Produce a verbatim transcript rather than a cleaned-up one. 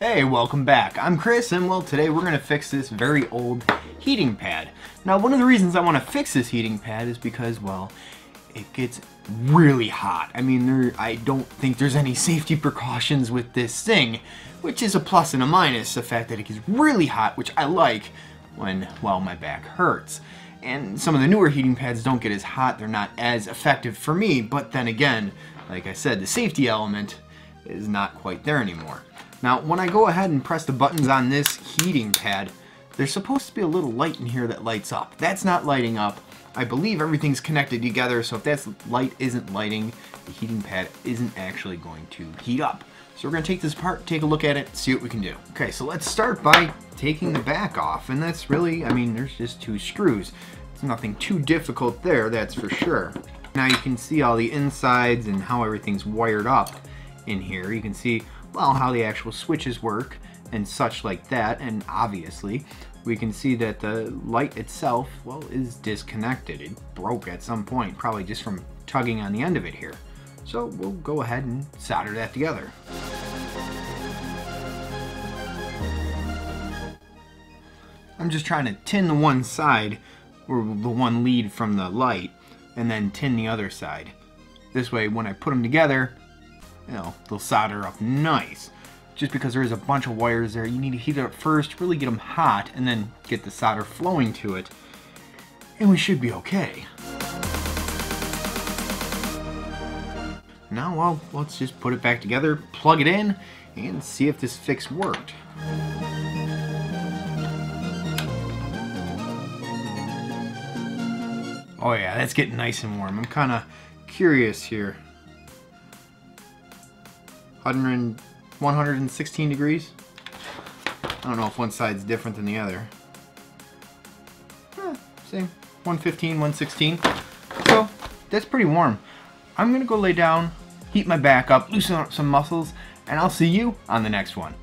Hey, welcome back. I'm Chris, and well, today we're going to fix this very old heating pad. Now, one of the reasons I want to fix this heating pad is because, well, it gets really hot. I mean, there, I don't think there's any safety precautions with this thing, which is a plus and a minus, the fact that it gets really hot, which I like when, well, my back hurts. And some of the newer heating pads don't get as hot, they're not as effective for me, but then again, like I said, the safety element is not quite there anymore. Now, when I go ahead and press the buttons on this heating pad, there's supposed to be a little light in here that lights up. That's not lighting up. I believe everything's connected together, so if that light isn't lighting, the heating pad isn't actually going to heat up. So we're going to take this apart, take a look at it, see what we can do. Okay, so let's start by taking the back off, and that's really, I mean, there's just two screws. It's nothing too difficult there, that's for sure. Now you can see all the insides and how everything's wired up in here. You can see, well, how the actual switches work and such like that, and obviously we can see that the light itself, well, is disconnected. It broke at some point, probably just from tugging on the end of it here. So we'll go ahead and solder that together. I'm just trying to tin the one side, or the one lead from the light, and then tin the other side. This way, when I put them together, you know, they'll solder up nice. Just because there is a bunch of wires there, you need to heat it up first, really get them hot, and then get the solder flowing to it, and we should be okay. Now, well, let's just put it back together, plug it in, and see if this fix worked. Oh yeah, that's getting nice and warm. I'm kind of curious here. one hundred sixteen degrees. I don't know if one side's different than the other. Eh, same. one fifteen, one sixteen. So that's pretty warm. I'm gonna go lay down, heat my back up, loosen up some muscles, and I'll see you on the next one.